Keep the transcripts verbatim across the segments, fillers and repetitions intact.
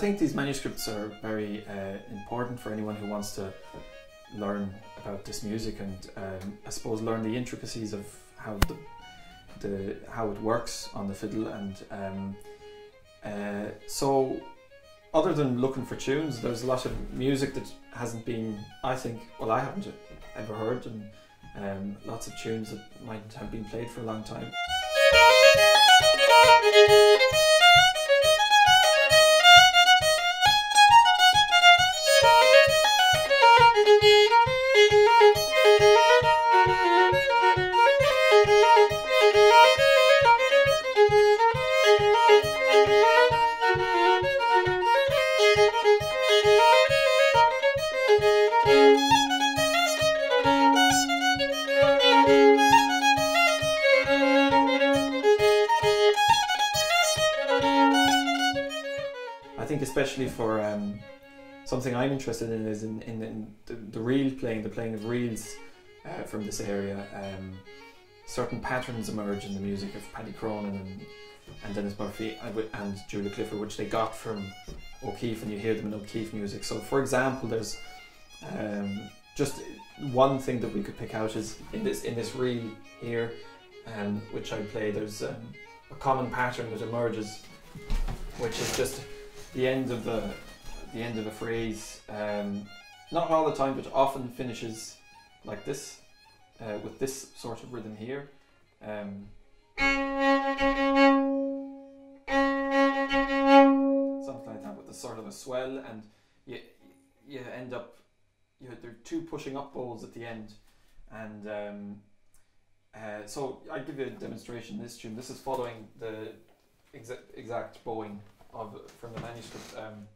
think these manuscripts are very uh, important for anyone who wants to learn about this music and um, I suppose learn the intricacies of how the, the how it works on the fiddle. And um, uh, so other than looking for tunes, there's a lot of music that hasn't been, I think, well, I haven't ever heard, and um, lots of tunes that might have been played for a long time. I think especially for um, something I'm interested in is in, in, in the, the reel playing, the playing of reels uh, from this area. Um, certain patterns emerge in the music of Paddy Cronin and, and Dennis Murphy and Julia Clifford, which they got from O'Keeffe, and you hear them in O'Keeffe music. So for example, there's um, just one thing that we could pick out is in this, in this reel here, um, which I play, there's um, a common pattern that emerges, which is just the end of the the end of a phrase, um, not all the time, but often finishes like this, uh, with this sort of rhythm here. Um, something like that, with a sort of a swell, and you you end up, you know, there are two pushing up bowls at the end, and um, uh, so I'll give you a demonstration of this tune. This is following the exact exact bowing of, from the manuscript. Um,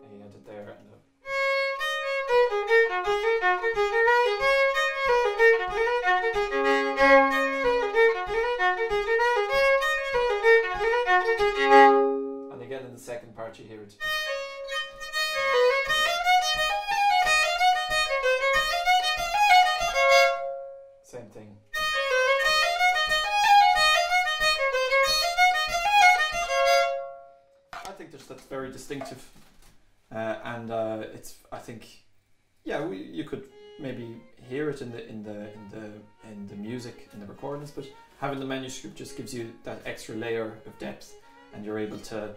and you end it there. And the and again in the second part you hear it. Same thing. I think there's, that's very distinctive, uh, and uh, it's. I think, yeah, we, you could maybe hear it in the in the in the in the music in the recordings, but having the manuscript just gives you that extra layer of depth, and you're able to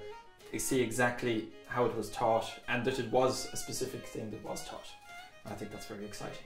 see exactly how it was taught and that it was a specific thing that was taught. I think that's very exciting.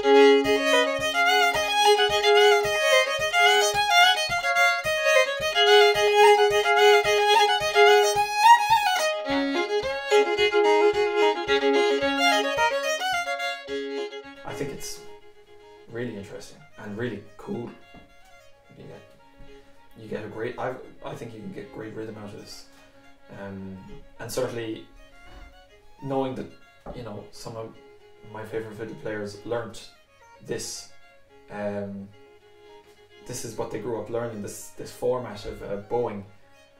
I think it's really interesting and really cool. You get, you get a great. I I think you can get great rhythm out of this, um, and certainly knowing that, you know, some of my favorite fiddle players learnt this. Um, this is what they grew up learning. This this format of uh, bowing,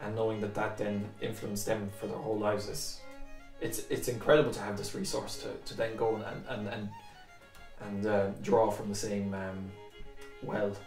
and knowing that that then influenced them for their whole lives is, it's it's incredible to have this resource to to then go and and and. and uh, draw from the same um, well.